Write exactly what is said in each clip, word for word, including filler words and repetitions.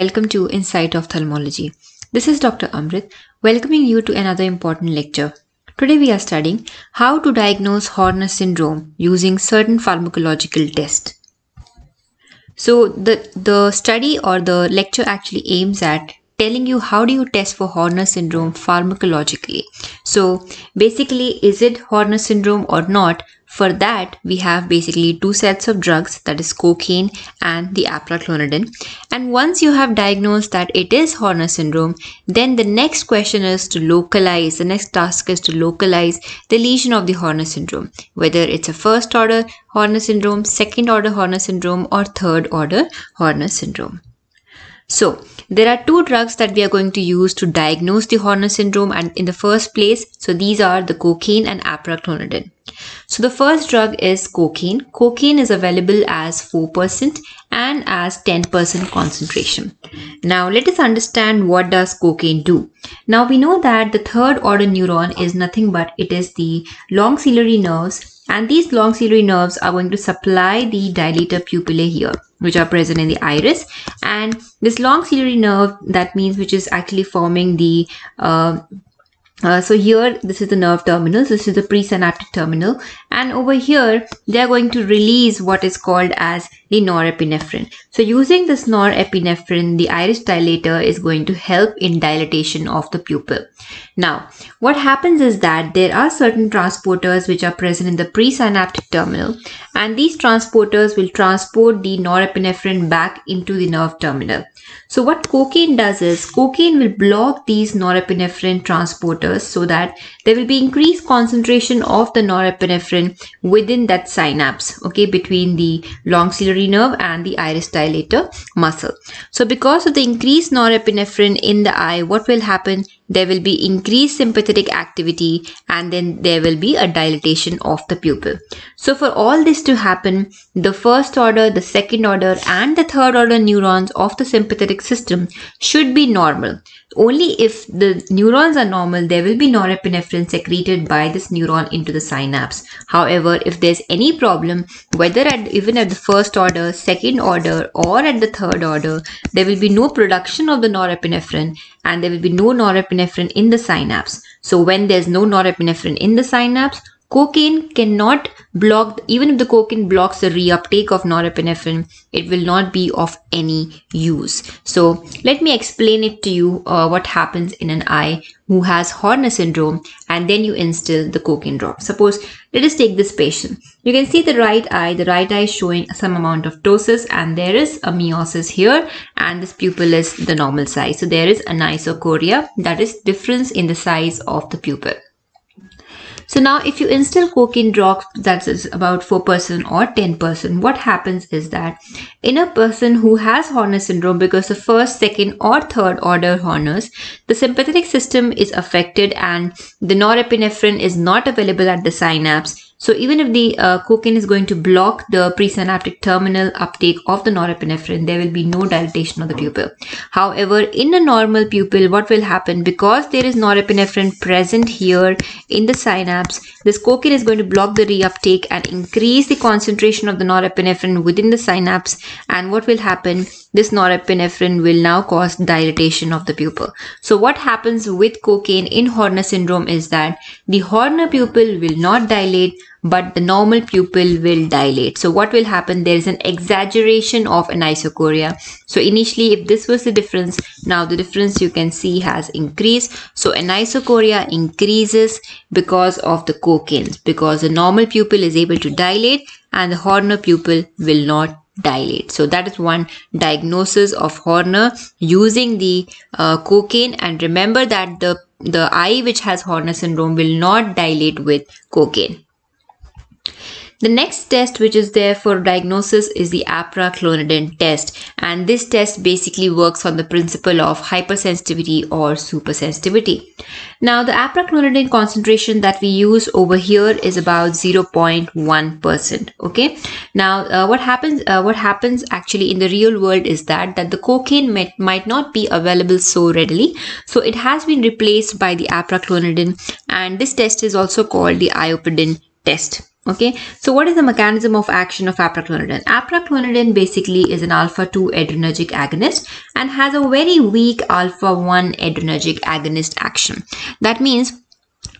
Welcome to Insight Ophthalmology. This is Doctor Amrit welcoming you to another important lecture. Today we are studying how to diagnose Horner syndrome using certain pharmacological tests. So the, the study or the lecture actually aims at telling you how do you test for Horner syndrome pharmacologically. So basically, is it Horner syndrome or not? For that, we have basically two sets of drugs, that is cocaine and the apraclonidine. And once you have diagnosed that it is Horner syndrome, then the next question is to localize, the next task is to localize the lesion of the Horner syndrome, whether it's a first order Horner syndrome, second order Horner syndrome, or third order Horner syndrome. So there are two drugs that we are going to use to diagnose the Horner syndrome and in the first place. So these are the cocaine and apraclonidine. So the first drug is cocaine. Cocaine is available as four percent and as ten percent concentration. Now let us understand, what does cocaine do? Now we know that the third order neuron is nothing but it is the long ciliary nerves. And these long ciliary nerves are going to supply the dilator pupillae here, which are present in the iris. And this long ciliary nerve, that means which is actually forming the, uh, uh, so here, this is the nerve terminal. So this is the presynaptic terminal. And over here, they are going to release what is called as the norepinephrine. So using this norepinephrine, the iris dilator is going to help in dilatation of the pupil. Now, what happens is that there are certain transporters which are present in the presynaptic terminal, and these transporters will transport the norepinephrine back into the nerve terminal. So what cocaine does is, cocaine will block these norepinephrine transporters so that there will be increased concentration of the norepinephrine within that synapse, okay, between the long ciliary nerve and the iris dilator muscle. So because of the increased norepinephrine in the eye, what will happen? There will be increased sympathetic activity, and then there will be a dilatation of the pupil. So for all this to happen, the first order, the second order, and the third order neurons of the sympathetic system should be normal. Only if the neurons are normal, there will be norepinephrine secreted by this neuron into the synapse. However, if there's any problem, whether at even at the first order, second order, or at the third order, there will be no production of the norepinephrine, and there will be no norepinephrine in the synapse. So when there's no norepinephrine in the synapse, cocaine cannot block, even if the cocaine blocks the reuptake of norepinephrine, it will not be of any use. So let me explain it to you uh, what happens in an eye who has Horner syndrome, and then you instill the cocaine drop. Suppose, let us take this patient. You can see the right eye, the right eye is showing some amount of ptosis, and there is a meiosis here, and this pupil is the normal size. So there is an isochoria, that is difference in the size of the pupil. So now if you instill cocaine drops, that is about four percent or ten percent, what happens is that in a person who has Horner syndrome, because the first, second or third order Horners, the sympathetic system is affected and the norepinephrine is not available at the synapse. So even if the uh, cocaine is going to block the presynaptic terminal uptake of the norepinephrine, there will be no dilatation of the pupil. However, in a normal pupil, what will happen, because there is norepinephrine present here in the synapse, this cocaine is going to block the reuptake and increase the concentration of the norepinephrine within the synapse. And what will happen, this norepinephrine will now cause dilatation of the pupil. So what happens with cocaine in Horner syndrome is that the Horner pupil will not dilate, but the normal pupil will dilate. So what will happen, there is an exaggeration of an isochoria. So initially, if this was the difference, now the difference you can see has increased. So an isochoria increases because of the cocaine, because the normal pupil is able to dilate and the Horner pupil will not dilate. So that is one diagnosis of Horner using the uh, cocaine. And remember that the, the eye which has Horner syndrome will not dilate with cocaine. The next test which is there for diagnosis is the apraclonidine test, and this test basically works on the principle of hypersensitivity or supersensitivity. Now the apraclonidine concentration that we use over here is about zero point one percent. Okay. Now uh, what happens? Uh, what happens actually in the real world is that that the cocaine might, might not be available so readily, so it has been replaced by the apraclonidine, and this test is also called the iopidine test. Okay, so what is the mechanism of action of apraclonidine? Apraclonidine basically is an alpha two adrenergic agonist and has a very weak alpha one adrenergic agonist action. That means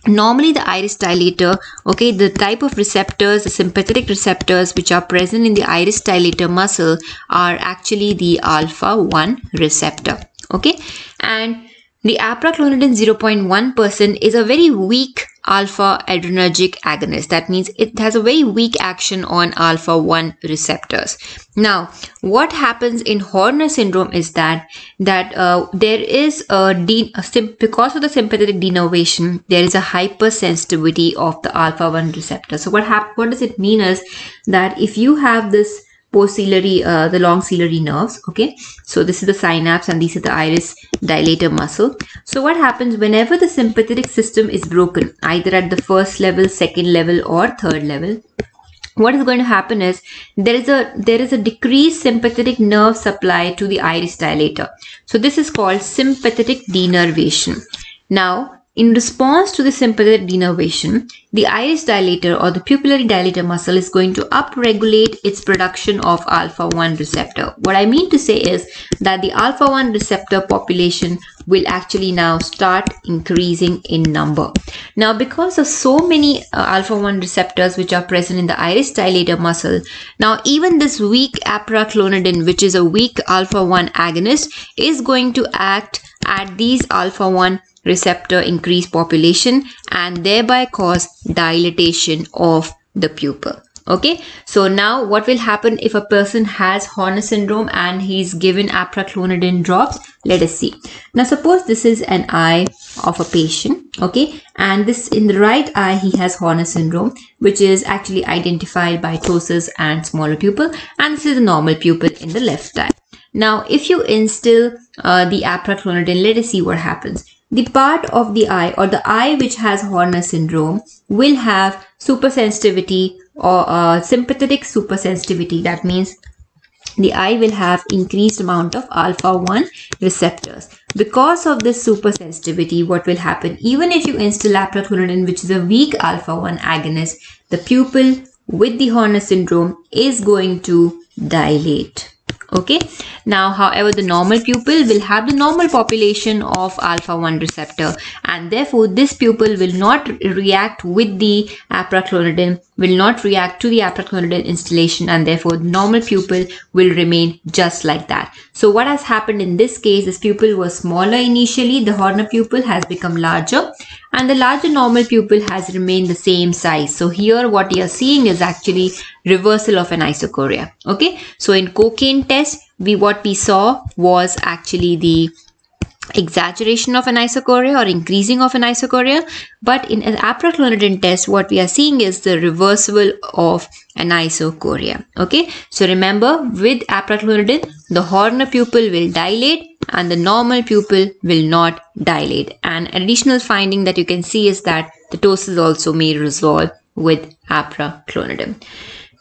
normally the iris dilator, okay, the type of receptors, the sympathetic receptors which are present in the iris dilator muscle are actually the alpha one receptor. Okay, and the apraclonidine zero point one percent is a very weak alpha adrenergic agonist. That means it has a very weak action on alpha one receptors. Now, what happens in Horner syndrome is that that uh, there is a, de a because of the sympathetic denervation, there is a hypersensitivity of the alpha one receptor. So what hap what does it mean is that if you have this postciliary, uh, the long ciliary nerves, okay, so this is the synapse and these are the iris dilator muscle. So what happens whenever the sympathetic system is broken, either at the first level, second level or third level, what is going to happen is there is a there is a decreased sympathetic nerve supply to the iris dilator. So this is called sympathetic denervation. Now, in response to the sympathetic denervation, the iris dilator or the pupillary dilator muscle is going to upregulate its production of alpha one receptor. What I mean to say is that the alpha one receptor population will actually now start increasing in number. Now, because of so many uh, alpha one receptors which are present in the iris dilator muscle, now even this weak apraclonidine, which is a weak alpha one agonist, is going to act at these alpha one receptor increase population and thereby cause dilatation of the pupil. Okay, so now what will happen if a person has Horner syndrome and he's given apraclonidine drops? Let us see. Now, suppose this is an eye of a patient, okay, and this in the right eye he has Horner syndrome, which is actually identified by ptosis and smaller pupil, and this is the normal pupil in the left eye. Now, if you instill uh, the apraclonidine, let us see what happens. The part of the eye or the eye which has Horner syndrome will have supersensitivity or uh, sympathetic supersensitivity. That means the eye will have increased amount of alpha one receptors. Because of this supersensitivity, what will happen? Even if you instill apraclonidine, which is a weak alpha one agonist, the pupil with the Horner syndrome is going to dilate. Okay, now however, the normal pupil will have the normal population of alpha one receptor, and therefore this pupil will not react with the apraclonidine, will not react to the apraclonidine instillation, and therefore the normal pupil will remain just like that. So what has happened in this case, this pupil was smaller initially, the Horner pupil has become larger, and the larger normal pupil has remained the same size. So here what you are seeing is actually reversal of an isochoria. Okay, so in cocaine test, we what we saw was actually the exaggeration of an isochoria or increasing of an isochoria, but in an apraclonidine test what we are seeing is the reversal of an isochoria. Okay, so remember, with apraclonidine the Horner pupil will dilate and the normal pupil will not dilate. An additional finding that you can see is that the ptosis also may resolve with apraclonidine.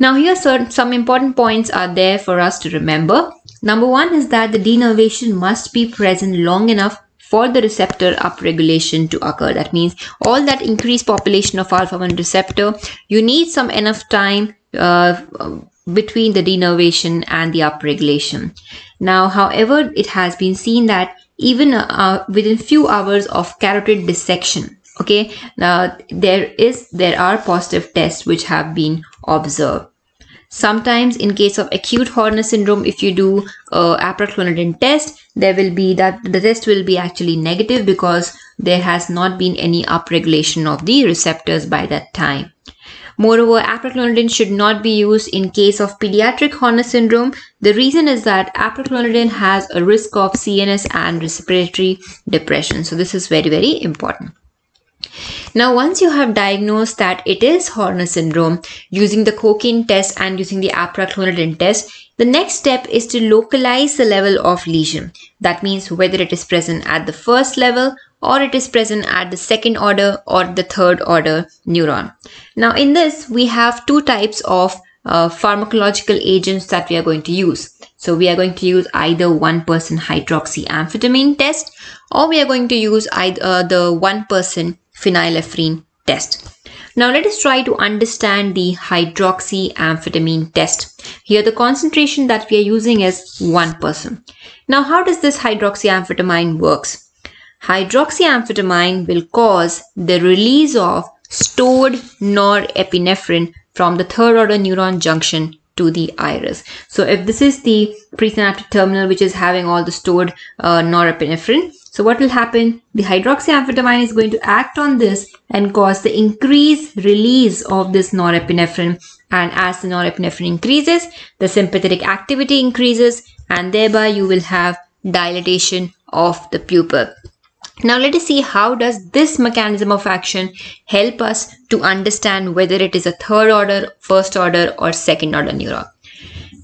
Now, here some important points are there for us to remember. Number one is that the denervation must be present long enough for the receptor upregulation to occur. That means all that increased population of alpha one receptor, you need some enough time uh, between the denervation and the upregulation. Now, however, it has been seen that even uh, within few hours of carotid dissection, okay, now there is there are positive tests which have been observed. Sometimes in case of acute Horner syndrome, if you do uh, apraclonidine test, there will be that the test will be actually negative because there has not been any upregulation of the receptors by that time. Moreover, apraclonidine should not be used in case of pediatric Horner syndrome. The reason is that apraclonidine has a risk of C N S and respiratory depression. So this is very, very important. Now, once you have diagnosed that it is Horner syndrome, using the cocaine test and using the apraclonidine test, the next step is to localize the level of lesion. That means whether it is present at the first level or it is present at the second order or the third order neuron. Now, in this, we have two types of uh, pharmacological agents that we are going to use. So we are going to use either one person hydroxyamphetamine test, or we are going to use either the one person phenylephrine test. Now let us try to understand the hydroxyamphetamine test. Here the concentration that we are using is one percent. Now how does this hydroxyamphetamine works? Hydroxyamphetamine will cause the release of stored norepinephrine from the third order neuron junction to the iris. So if this is the presynaptic terminal which is having all the stored uh, norepinephrine, so what will happen? The hydroxyamphetamine is going to act on this and cause the increased release of this norepinephrine. And as the norepinephrine increases, the sympathetic activity increases, and thereby you will have dilatation of the pupil. Now let us see how does this mechanism of action help us to understand whether it is a third order, first order or second order neuron.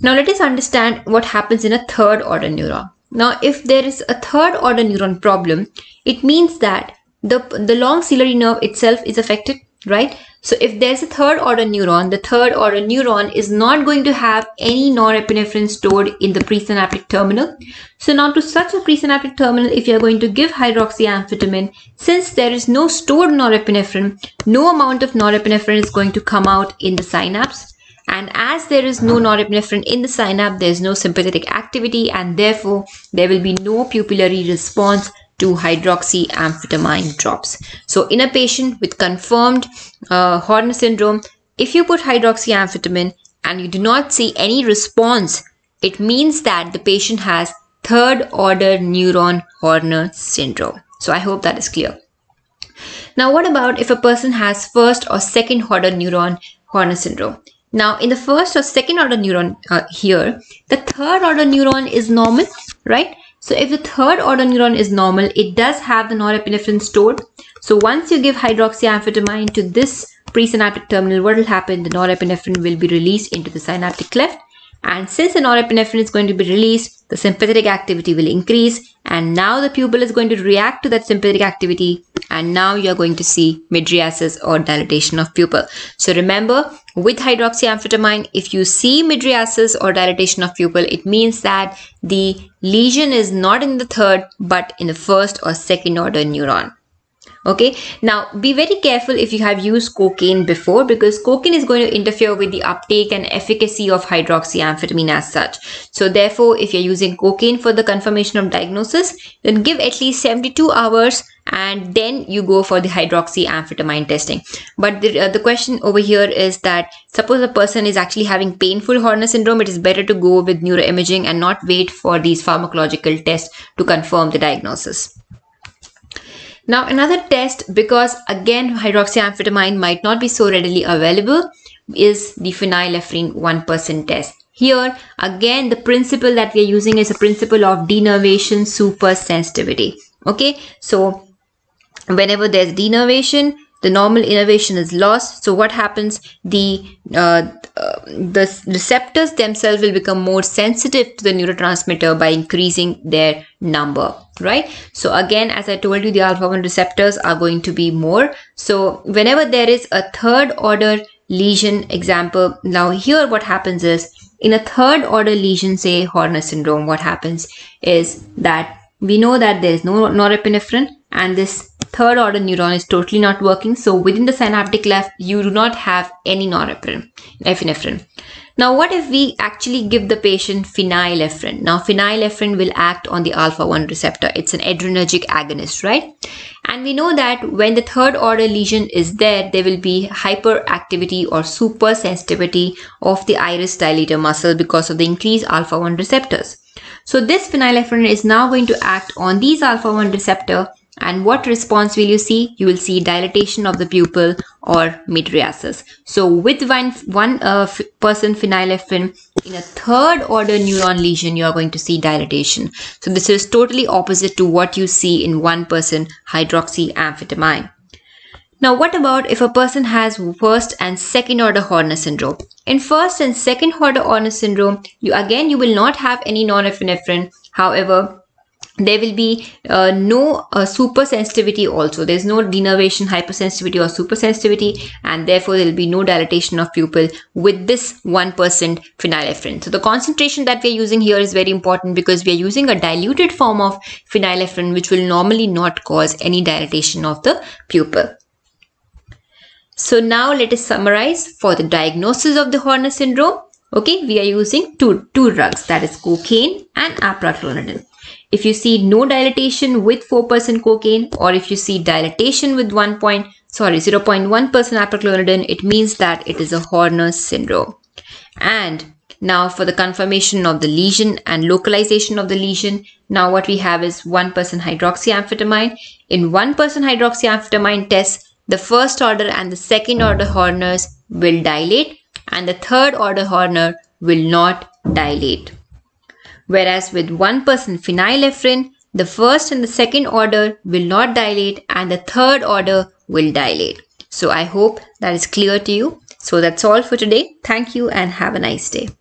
Now let us understand what happens in a third order neuron. Now if there is a third order neuron problem, it means that the, the long ciliary nerve itself is affected, right? So if there's a third order neuron, the third order neuron is not going to have any norepinephrine stored in the presynaptic terminal. So now to such a presynaptic terminal, if you're going to give hydroxyamphetamine, since there is no stored norepinephrine, no amount of norepinephrine is going to come out in the synapse. And as there is no norepinephrine in the synapse, there's no sympathetic activity, and therefore there will be no pupillary response to hydroxyamphetamine drops. So in a patient with confirmed uh, Horner syndrome, if you put hydroxyamphetamine and you do not see any response, it means that the patient has third order neuron Horner syndrome. So I hope that is clear. Now what about if a person has first or second order neuron Horner syndrome? Now in the first or second order neuron uh, here, the third order neuron is normal, right? So if the third order neuron is normal, it does have the norepinephrine stored. So once you give hydroxyamphetamine to this presynaptic terminal, what will happen? The norepinephrine will be released into the synaptic cleft. And since the norepinephrine is going to be released, the sympathetic activity will increase. And now the pupil is going to react to that sympathetic activity. And now you're going to see midriasis or dilatation of pupil. So remember, with hydroxyamphetamine, if you see midriasis or dilatation of pupil, it means that the lesion is not in the third, but in the first or second order neuron. Okay, now be very careful if you have used cocaine before, because cocaine is going to interfere with the uptake and efficacy of hydroxyamphetamine as such. So therefore, if you're using cocaine for the confirmation of diagnosis, then give at least seventy-two hours and then you go for the hydroxyamphetamine testing. But the, uh, the question over here is that suppose a person is actually having painful Horner syndrome, it is better to go with neuroimaging and not wait for these pharmacological tests to confirm the diagnosis. Now another test, because again hydroxyamphetamine might not be so readily available, is the phenylephrine one percent test. Here again the principle that we are using is a principle of denervation supersensitivity. Okay, so whenever there's denervation, the normal innervation is lost. So what happens? The, uh, uh, the receptors themselves will become more sensitive to the neurotransmitter by increasing their number, right? So again, as I told you, the alpha one receptors are going to be more. So whenever there is a third order lesion example, now here what happens is, in a third order lesion, say Horner syndrome, what happens is that we know that there is no norepinephrine and this third order neuron is totally not working. So within the synaptic cleft, you do not have any norepinephrine. Now, what if we actually give the patient phenylephrine? Now, phenylephrine will act on the alpha one receptor. It's an adrenergic agonist, right? And we know that when the third order lesion is there, there will be hyperactivity or supersensitivity of the iris dilator muscle because of the increased alpha one receptors. So this phenylephrine is now going to act on these alpha one receptor. And what response will you see? You will see dilatation of the pupil or midriasis. So with one, one uh, person phenylephrine, in a third order neuron lesion, you are going to see dilatation. So this is totally opposite to what you see in one person hydroxyamphetamine. Now, what about if a person has first and second order Horner syndrome? In first and second order Horner syndrome, you again, you will not have any norepinephrine. However, there will be uh, no uh, supersensitivity also. There's no denervation, hypersensitivity or supersensitivity, and therefore there will be no dilatation of pupil with this one percent phenylephrine. So the concentration that we're using here is very important because we're using a diluted form of phenylephrine which will normally not cause any dilatation of the pupil. So now let us summarize for the diagnosis of the Horner syndrome. Okay, we are using two, two drugs, that is cocaine and apraclonidine. If you see no dilatation with four percent cocaine, or if you see dilatation with one point, sorry, zero point one percent apraclonidine, it means that it is a Horner syndrome. And now for the confirmation of the lesion and localization of the lesion, now what we have is one percent hydroxyamphetamine. In one percent hydroxyamphetamine tests, the first order and the second order Horners will dilate, and the third order Horner will not dilate. Whereas with one percent phenylephrine, the first and the second order will not dilate and the third order will dilate. So I hope that is clear to you. So that's all for today. Thank you and have a nice day.